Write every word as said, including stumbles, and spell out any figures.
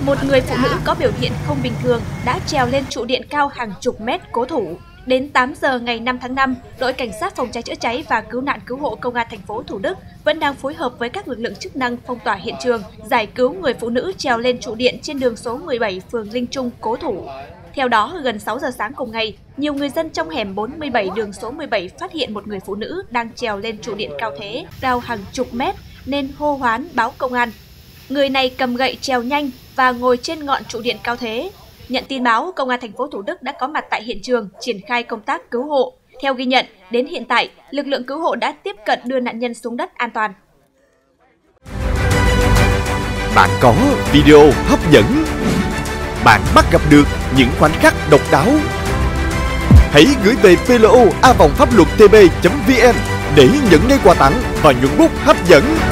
một người phụ nữ có biểu hiện không bình thường đã trèo lên trụ điện cao hàng chục mét cố thủ. Đến tám giờ ngày năm tháng năm, đội cảnh sát phòng cháy chữa cháy và cứu nạn cứu hộ công an thành phố Thủ Đức vẫn đang phối hợp với các lực lượng chức năng phong tỏa hiện trường, giải cứu người phụ nữ trèo lên trụ điện trên đường số mười bảy phường Linh Trung cố thủ. Theo đó, gần sáu giờ sáng cùng ngày, nhiều người dân trong hẻm bốn mươi bảy đường số mười bảy phát hiện một người phụ nữ đang trèo lên trụ điện cao thế, cao hàng chục mét nên hô hoán báo công an. Người này cầm gậy trèo nhanh và ngồi trên ngọn trụ điện cao thế. Nhận tin báo, công an thành phố Thủ Đức đã có mặt tại hiện trường, triển khai công tác cứu hộ. Theo ghi nhận, đến hiện tại, lực lượng cứu hộ đã tiếp cận đưa nạn nhân xuống đất an toàn. Bạn có video hấp dẫn, bạn bắt gặp được những khoảnh khắc độc đáo. Hãy gửi về pê lờ o a vòng pháp luật tê pê chấm vê en để nhận lấy quà tặng và những bút hấp dẫn.